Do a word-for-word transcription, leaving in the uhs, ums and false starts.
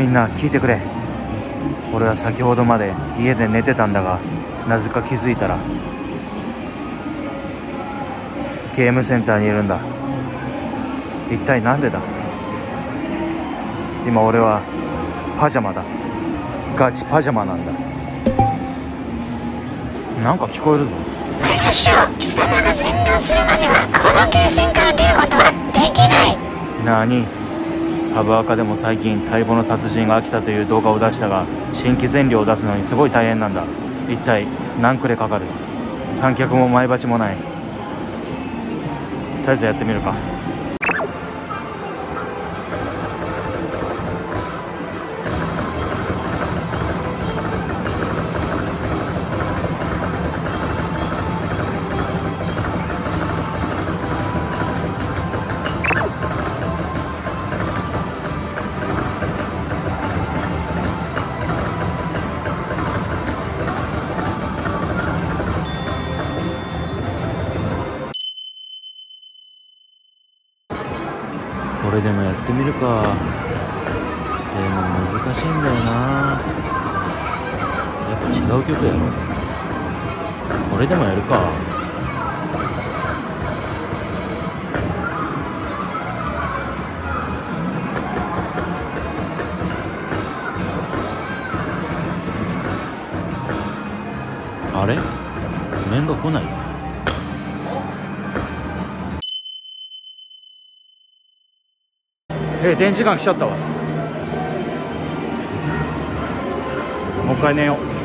みんな聞いてくれ。俺は先ほどまで家で寝てたんだが、なぜか気づいたらゲームセンターにいるんだ。一体なんでだ。今俺はパジャマだ。ガチパジャマなんだ。なんか聞こえるぞ。私を貴様が占領するまではこのゲーセンから出ることはできない。なに、サブアカでも最近待望の達人が飽きたという動画を出したが、新規占領を出すのにすごい大変なんだ。一体何くらいかかる。三脚も前鉢もない。とりあえずやってみるか。これでもやってみるか。でも難しいんだよな。やっぱ違う曲やろ。これでもやるか。あれ、画面が来ないぞ。閉店時間来ちゃったわ。もう一回寝よう。